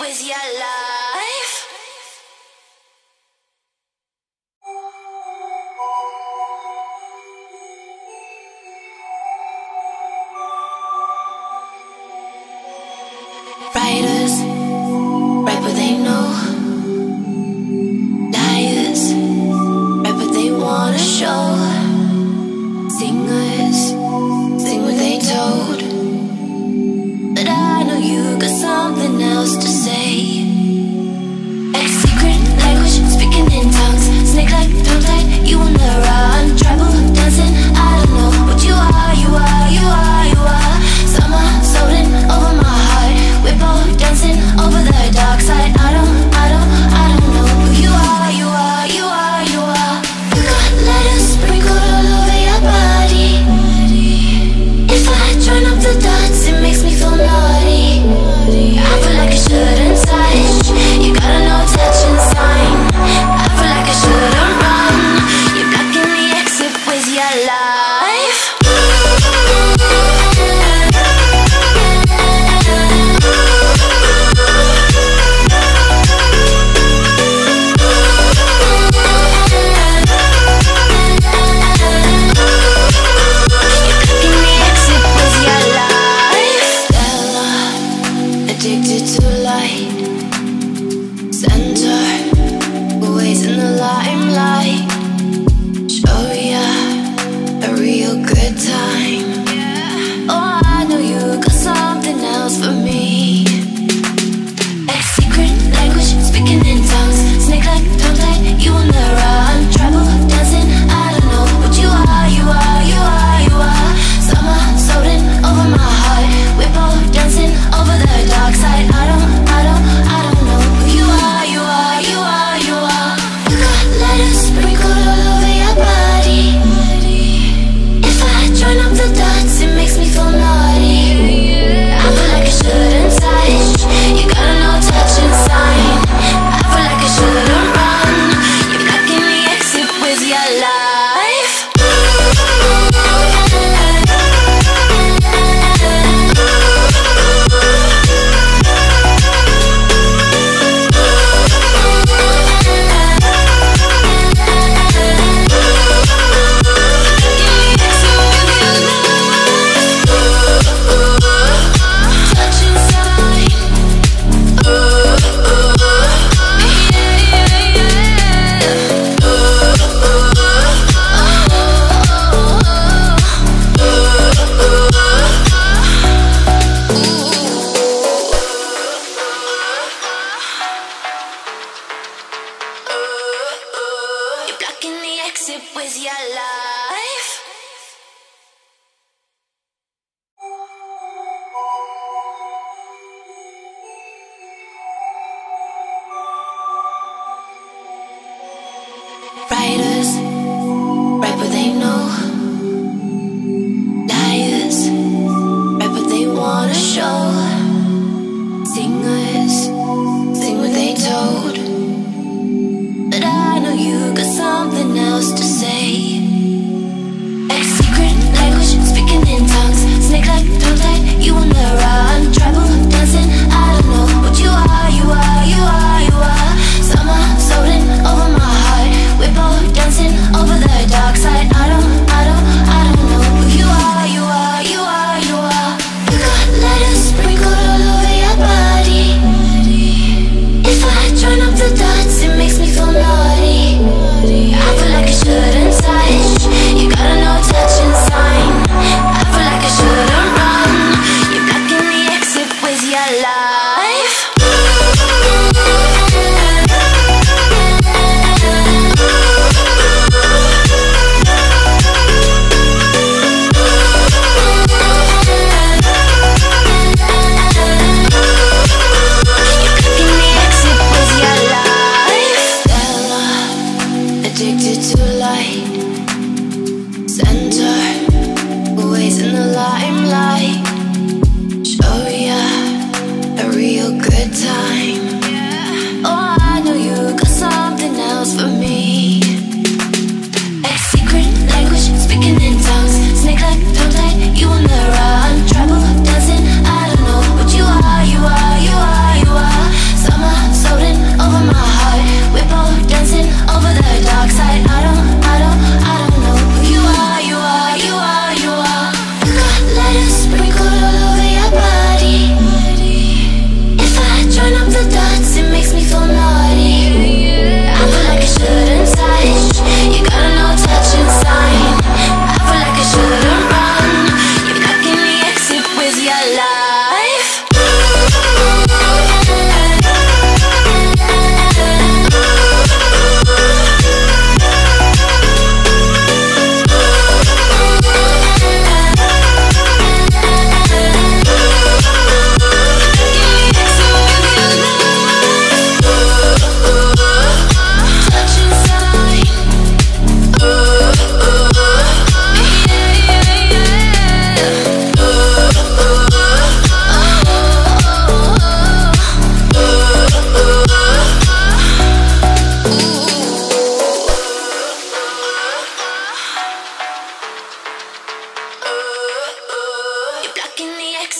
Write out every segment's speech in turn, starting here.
With your life. Writers write what they know. Liars write what they wanna show. Singers sing what they told. But I know you got something else to say.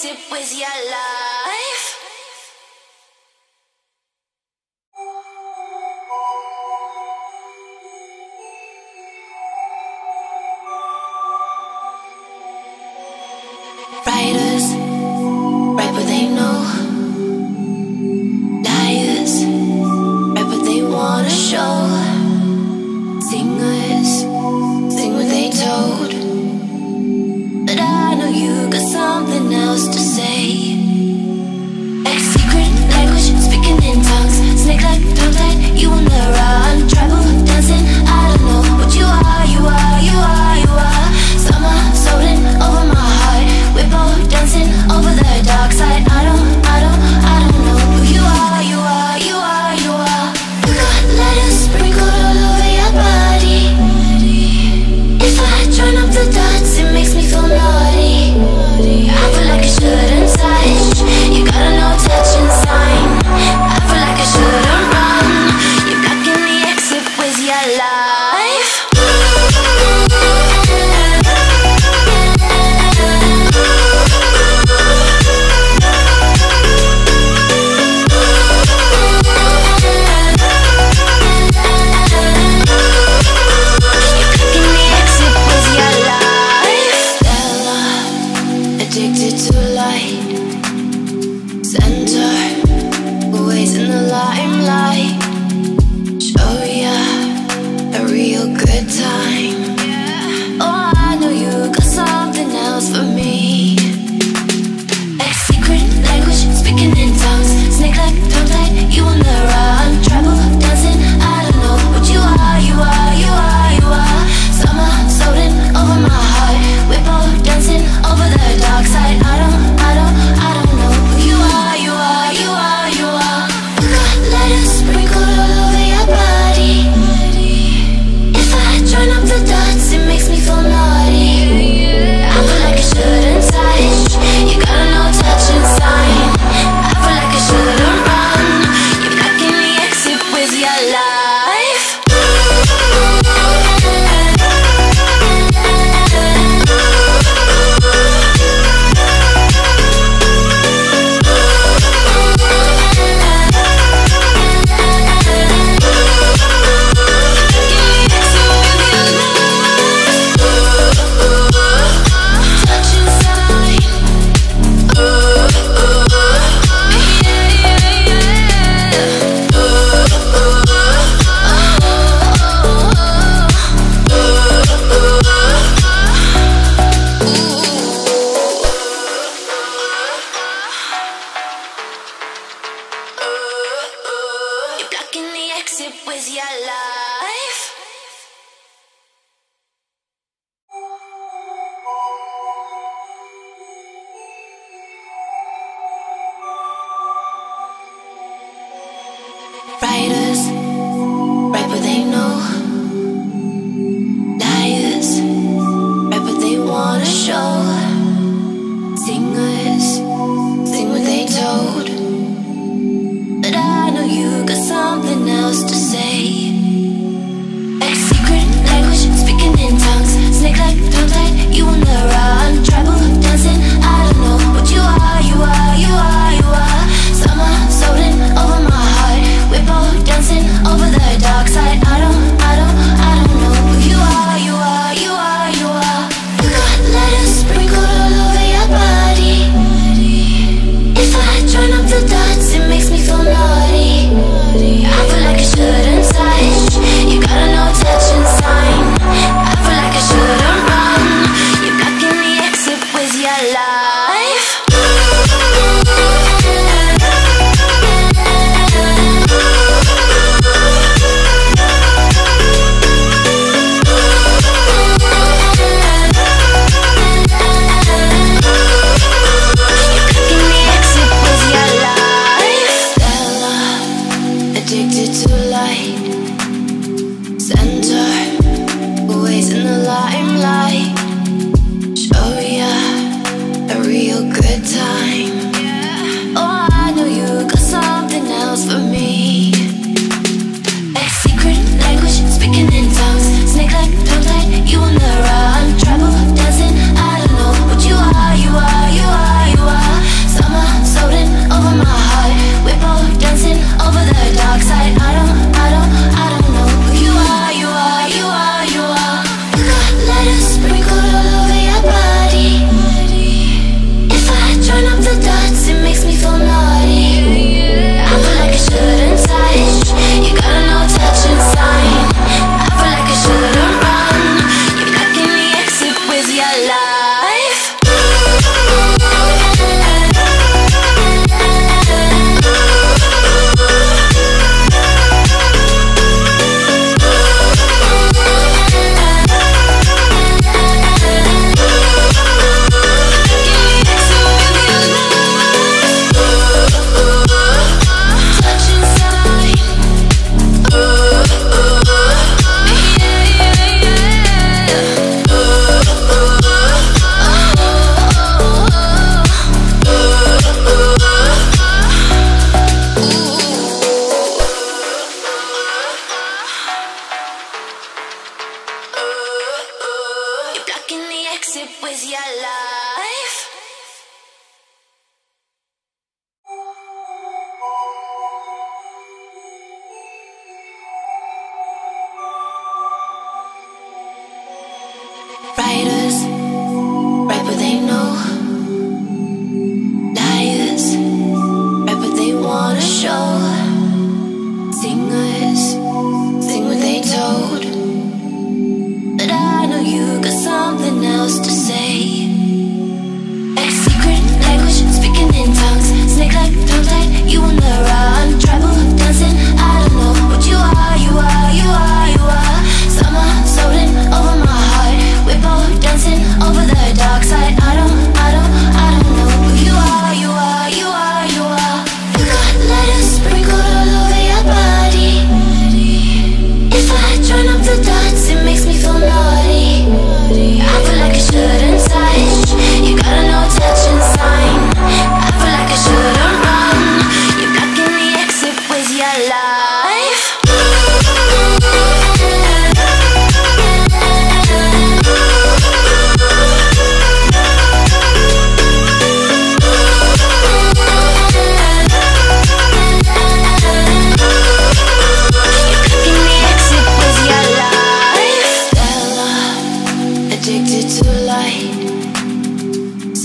messing with your life. Writers write what they know. Liars write what they wanna show. Singers sing what they told. But I know you got something else to say. Like secret language, speaking in tongues. Snake-like, tongue-like, you on the run. Travel, dancing, I don't know what you are, you are, you are, you are. Summer, soaring over my heart. We're both dancing over the dark side. I don't know who you are, you are, you are, you are. You got letters sprinkled all over your body. If I join up the dots, it makes me feel naughty. I feel like I shouldn't touch. You got a no touch sign. I feel like I shouldn't run. You're blocking the exit with your life. A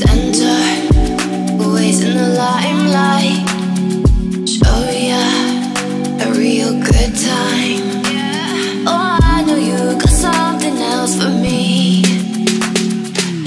center, always in the limelight. Show ya a real good time. Yeah. Oh, I know you got something else for me.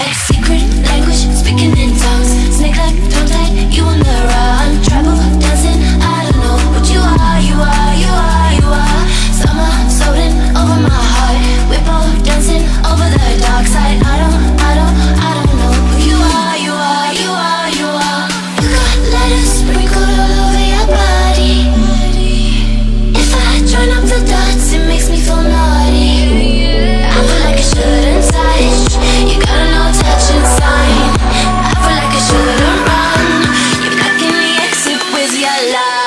A secret language, speaking in tongues. Snake like tongue tied, you on the run. Travel, dancing, I don't know what you are, you are, you are, you are. Summer, floating over my heart. We're both dancing over the dark side. I don't know who you are, you are, you are, you are. You got letters sprinkled all over your body. If I join up the dots, it makes me feel naughty. I feel like I shouldn't touch. You got a no touching sign. I feel like I shouldn't run. You're blocking the exit with your life.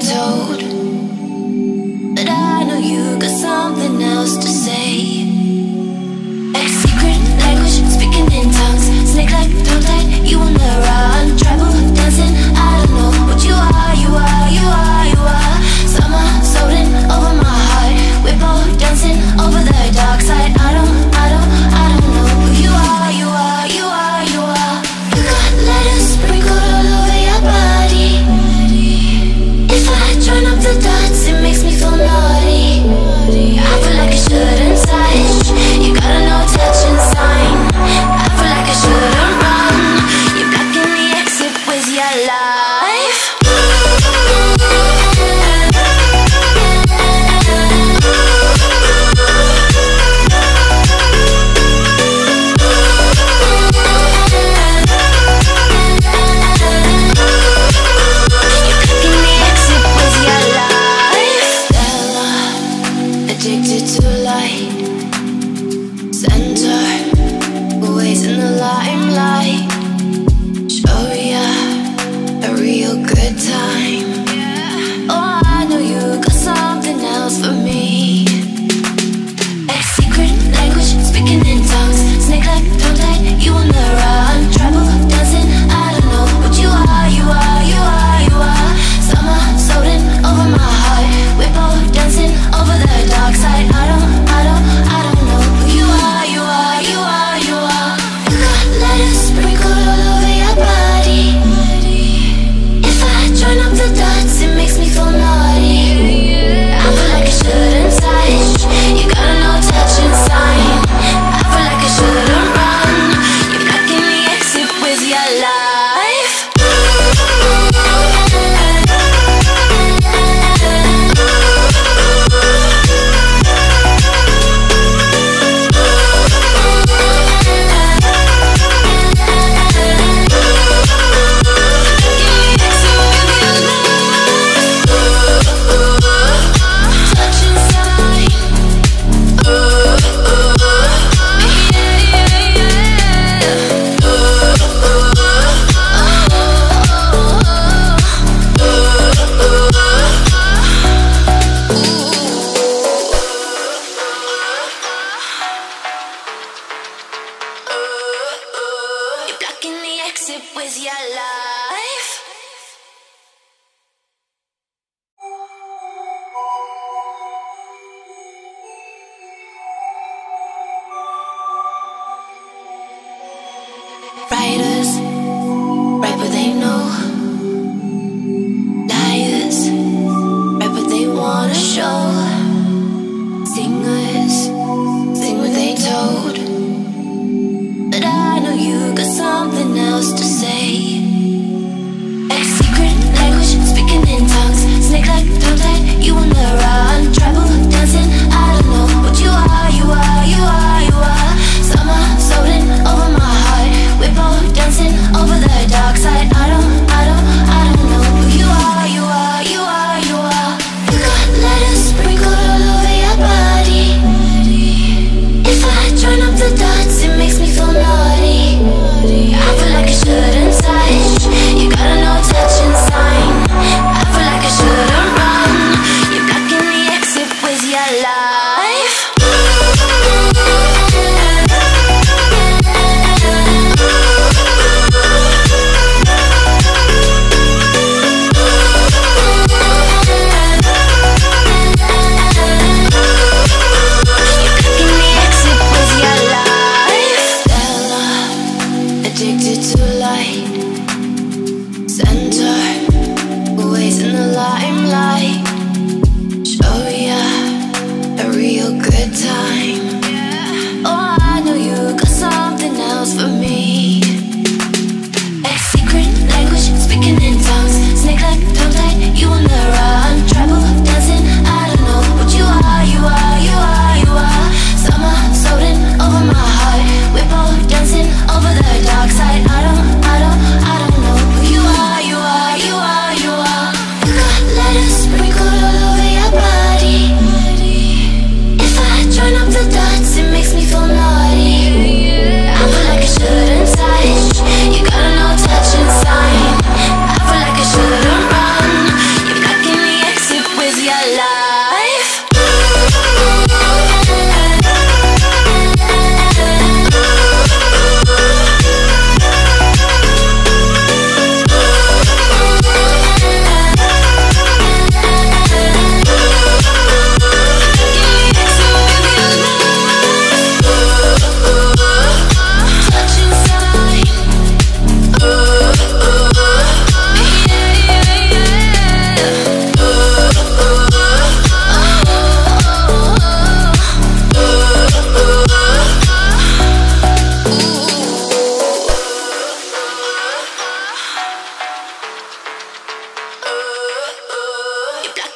Told, but I know you got something else to say.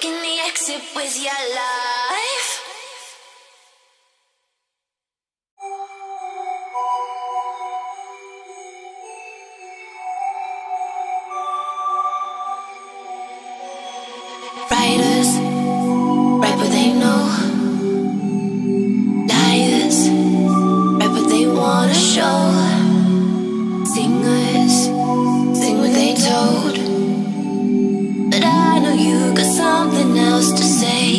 blocking the exit with your life. Writers write what they know. Liars write what they wanna show. Singers sing what they told. But I know you got something else to say.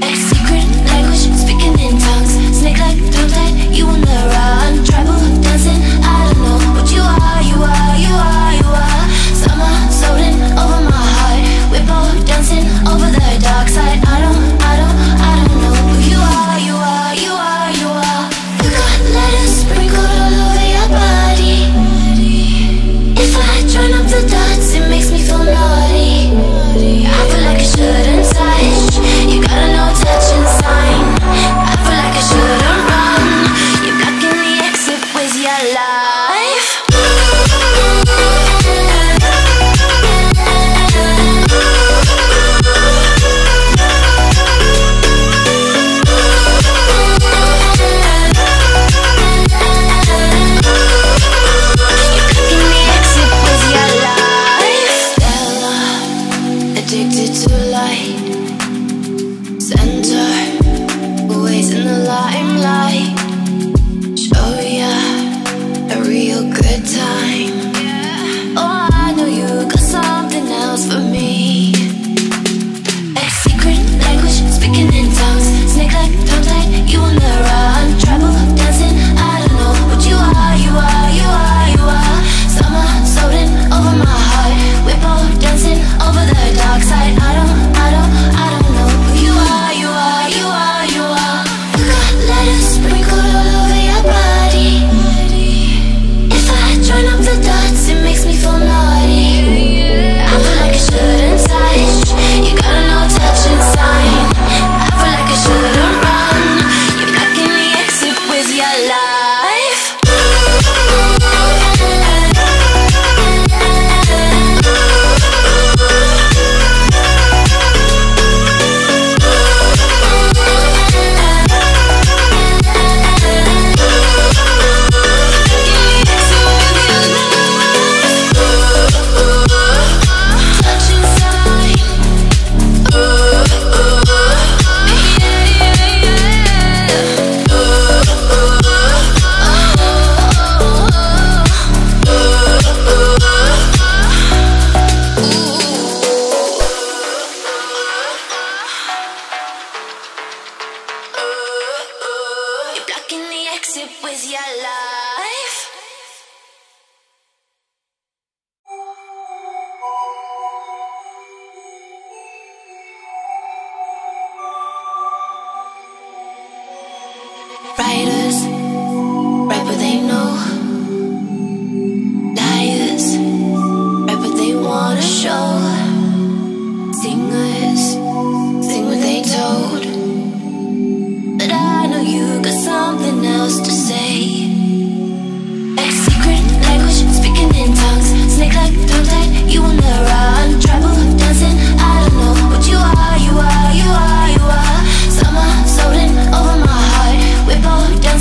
Ex-secret language speaking in tongues. Snake-like, tongue-tied, you on the run. Tribal dancing, I don't know what you are, you are, you are, you are. Summer soaring over my heart. We're both dancing over the dark side. I don't know who you are, you are, you are, you are. You got letters sprinkled all over your body. If I join up the dots, it makes me feel naughty. I feel like I shouldn't touch. You got a no touching sign. I feel like I shouldn't run. You're blocking the exit with your life. Over my heart, we're both down.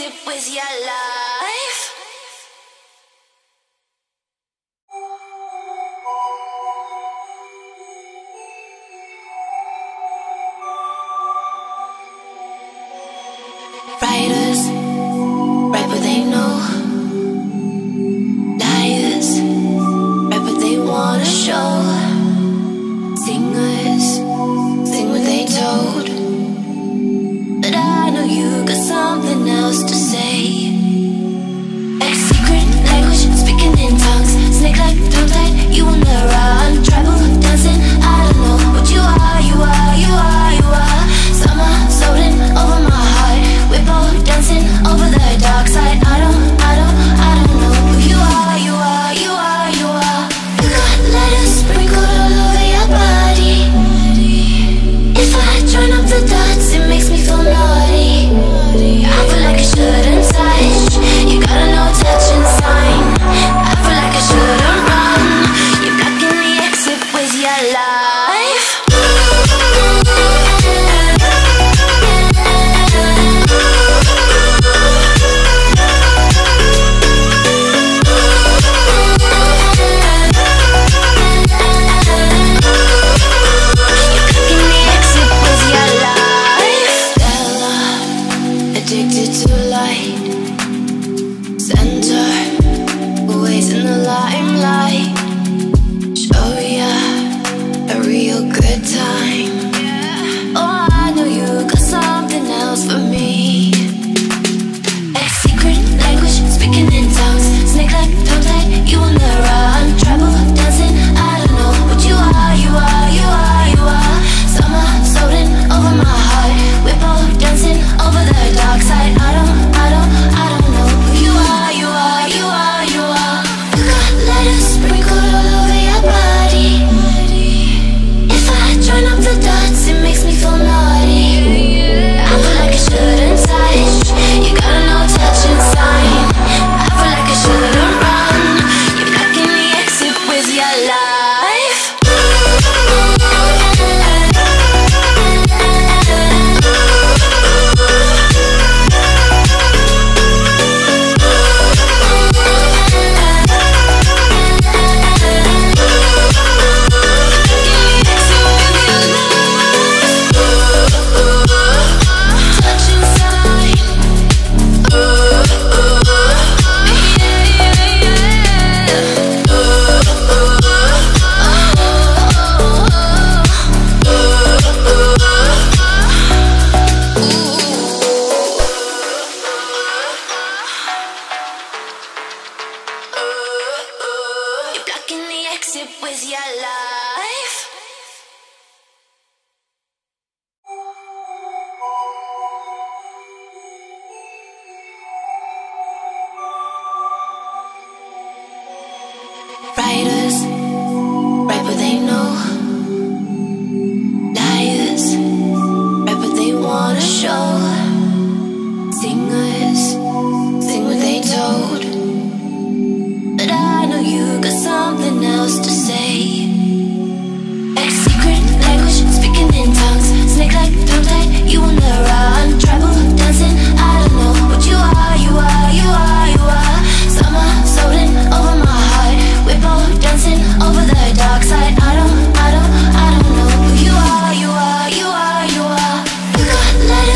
music with your life. Writers write what they know. Liars write what they wanna show. Singers sing what they told. But I know you got something else to say. Like a secret language speaking in tongues. Snake like tongue tied, you on the run. Tribal dancing, I don't know what you are, you are, you are, you are. Summer floating over my heart. We're both dancing over the dark side. I don't know who you are, you are, you are, you are. You got letters sprinkled all over your body. If I join up the dots, it makes me feel naughty. I feel like I shouldn't touch. You got a no touching sign. I feel like I shouldn't run. You're blocking the exit with your life.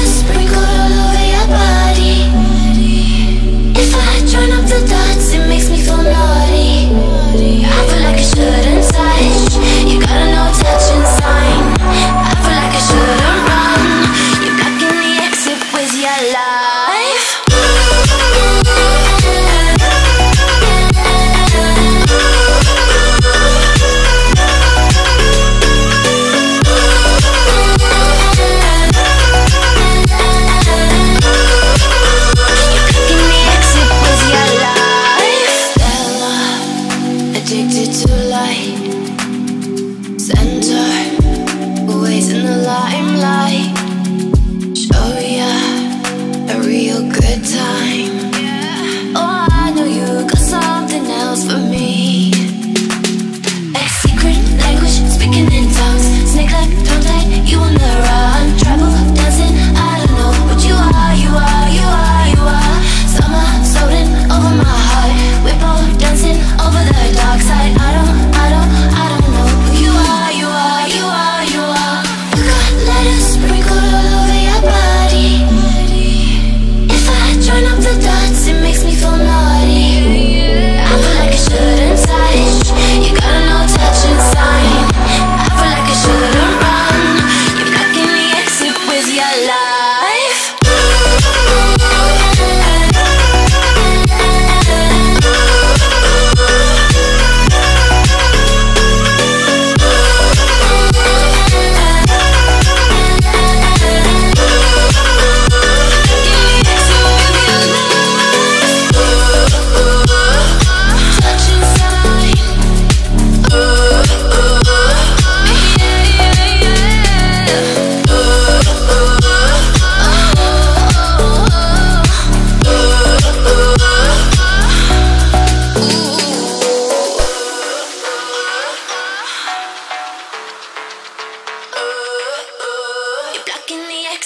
Sprinkle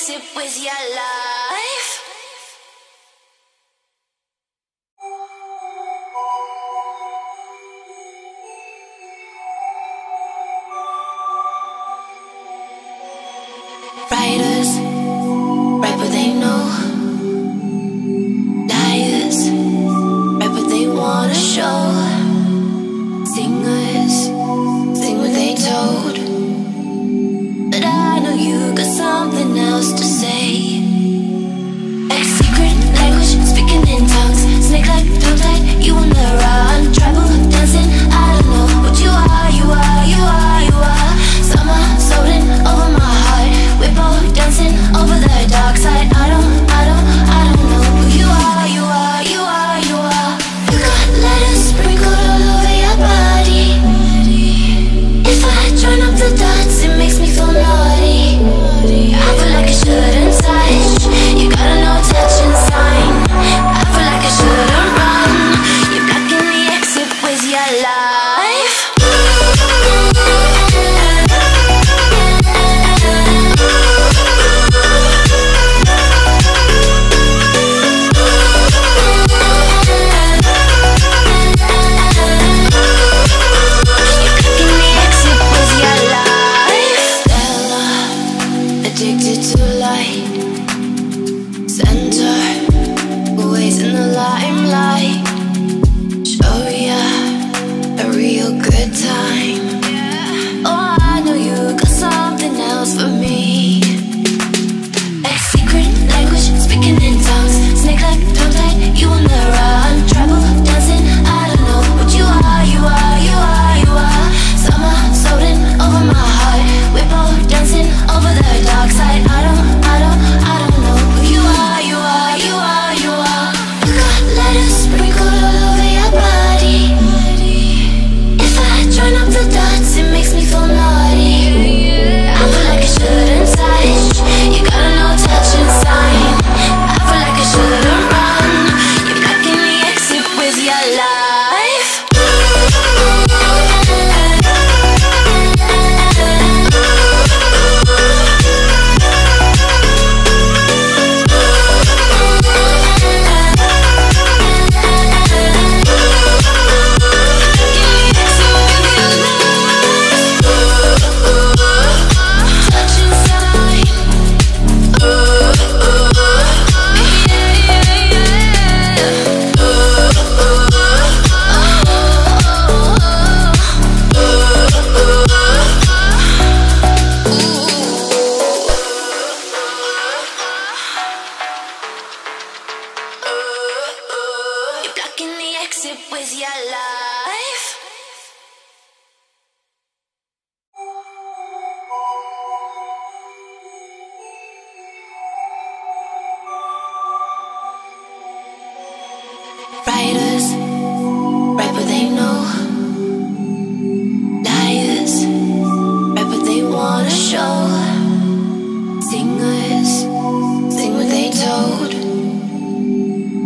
messing with your life. Writers write what they know. Liars write what they wanna show. Singers sing what they told. But I know you got something else to say. Like a secret language, speaking in tongues. Snake like tongue tied, you on the run. Tribal dancing, I don't know what you are, you are, you are, you are. Summer floating over my heart. We're both dancing over the dark side. I don't know who you are, you are, you are, you are. You got letters sprinkled all over your body. If I join up the dots, it makes me feel naughty. I feel like I shouldn't touch. You got a no touching sign. I feel like I shouldn't run. You're blocking the exit with your life.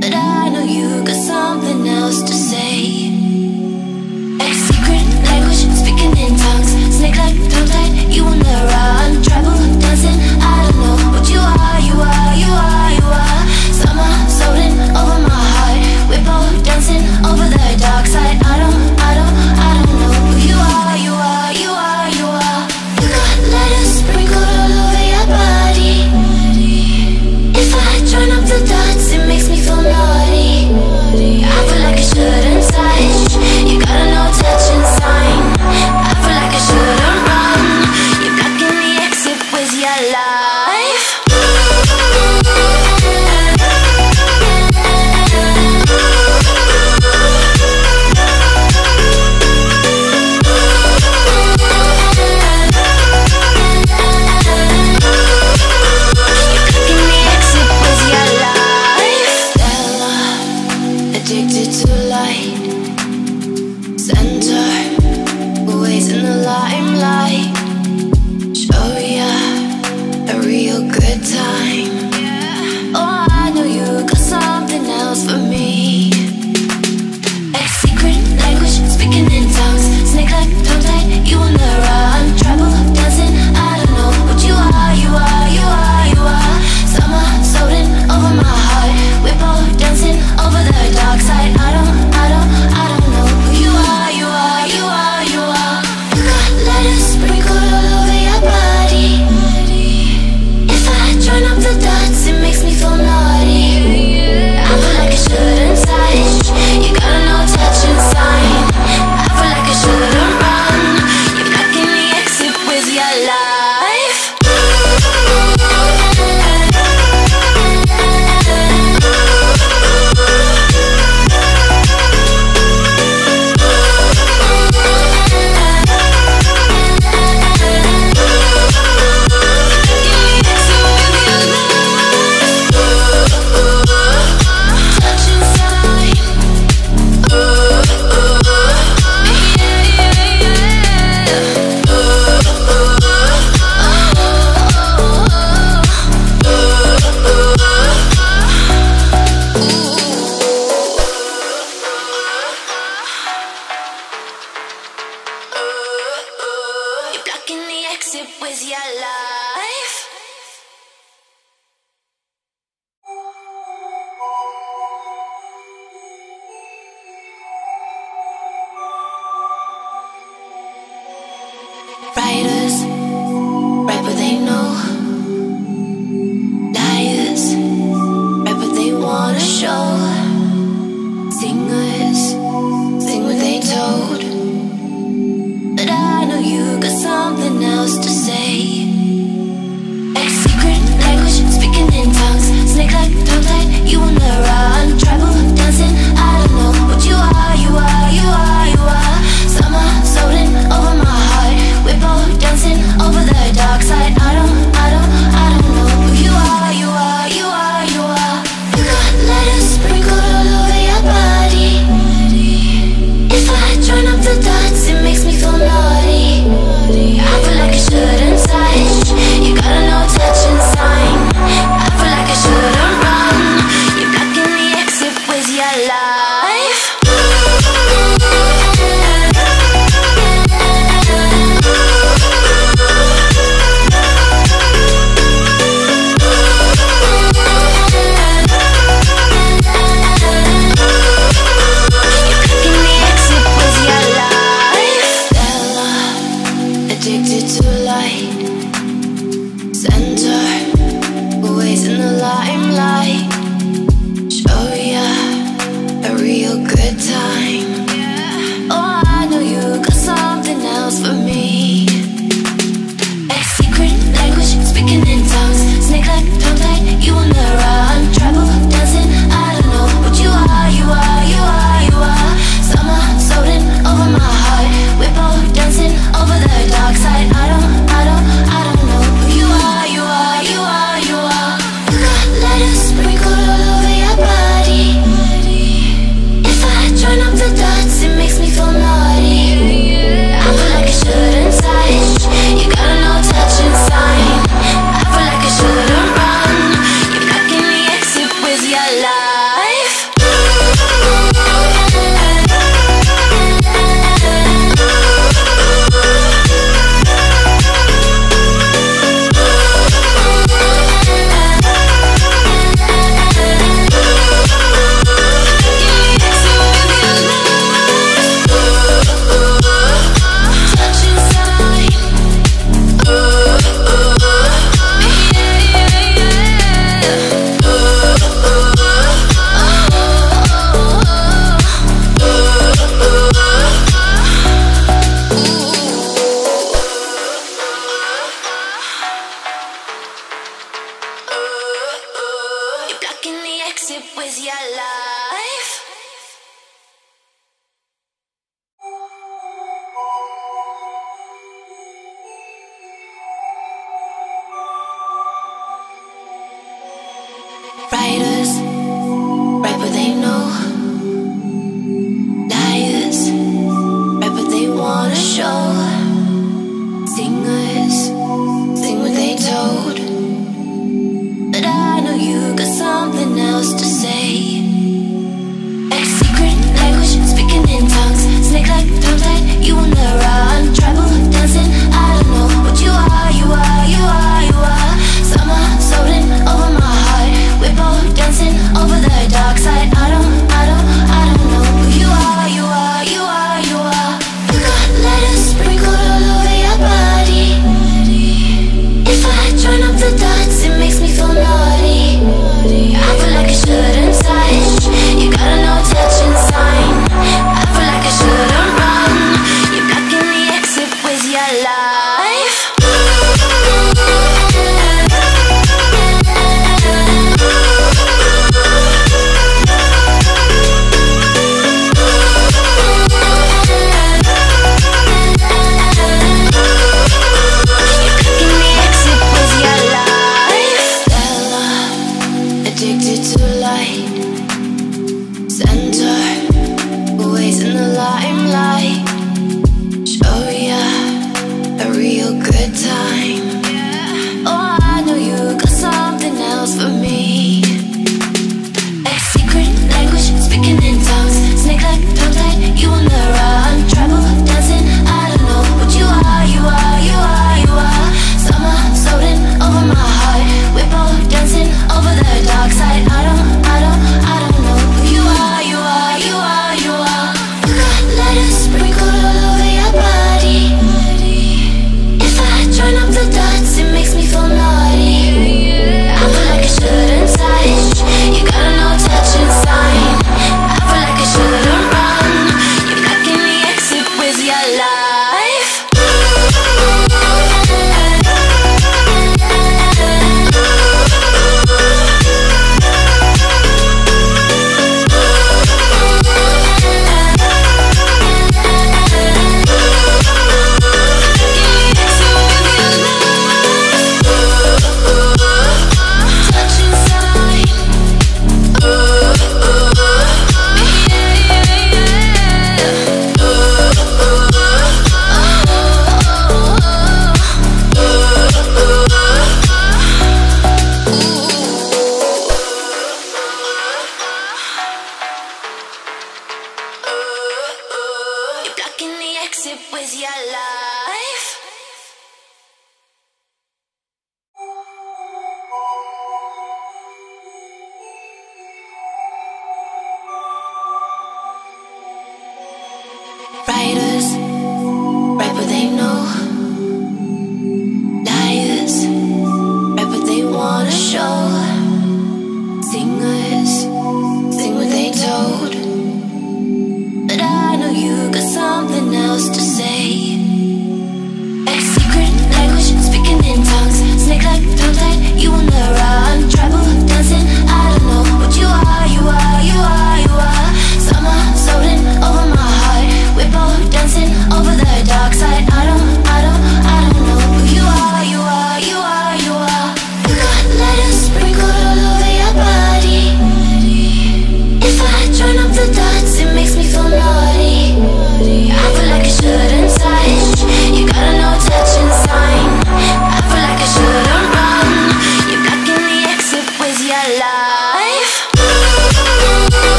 But I know you got something else to say. music with your life. Writers write what they know. Liars write what they wanna show. Singers sing what they told. But I know you got something else to say. Like a secret language, speaking in tongues. Snake like tongue tied, you on the run. Tribal dancing, I don't know what you are, you are, you are, you are. Summer floating over my heart. We're both dancing over the dark side. I don't know who you are, you are, you are, you are. You got letters sprinkled all over your body. If I join up the dots, it makes me feel naughty. I feel like I shouldn't touch. You got a no touching sign. I feel like I shouldn't run. You're blocking the exit with your life.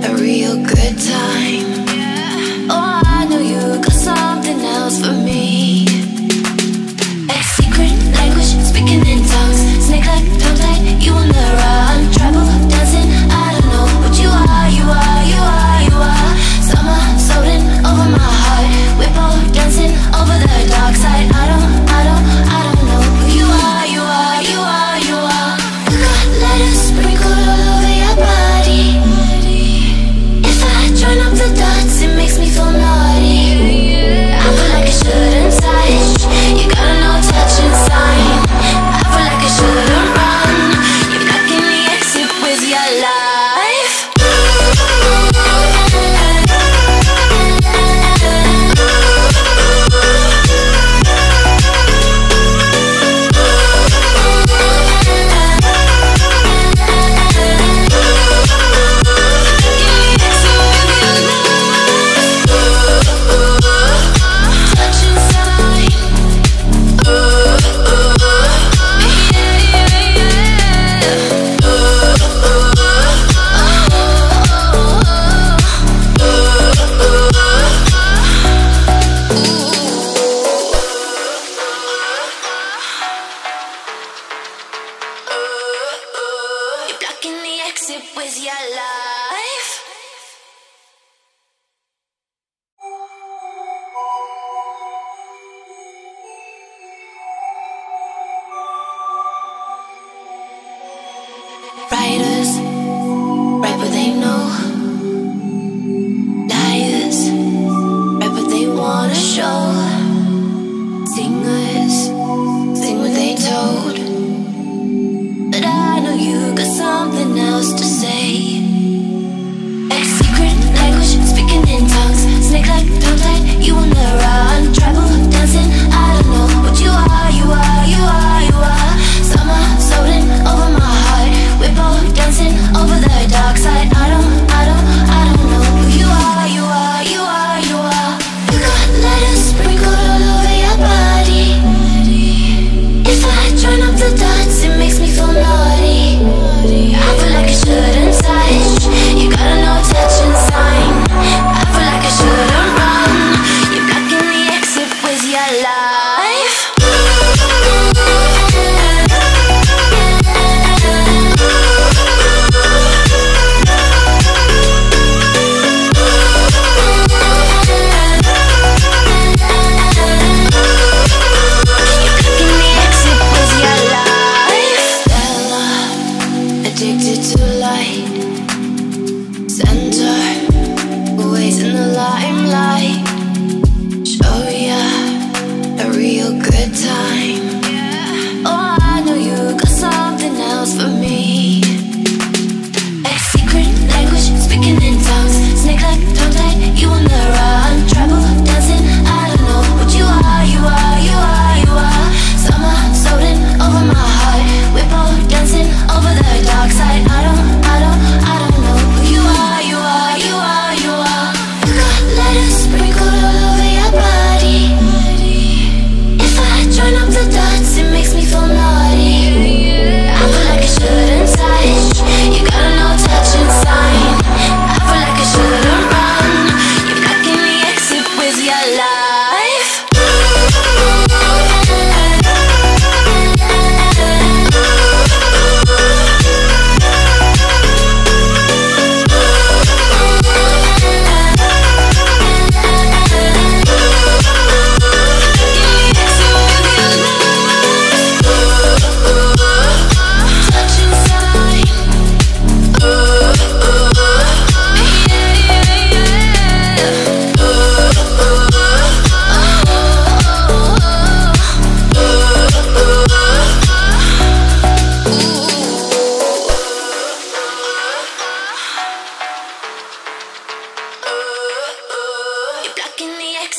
A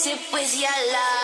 se pues ya la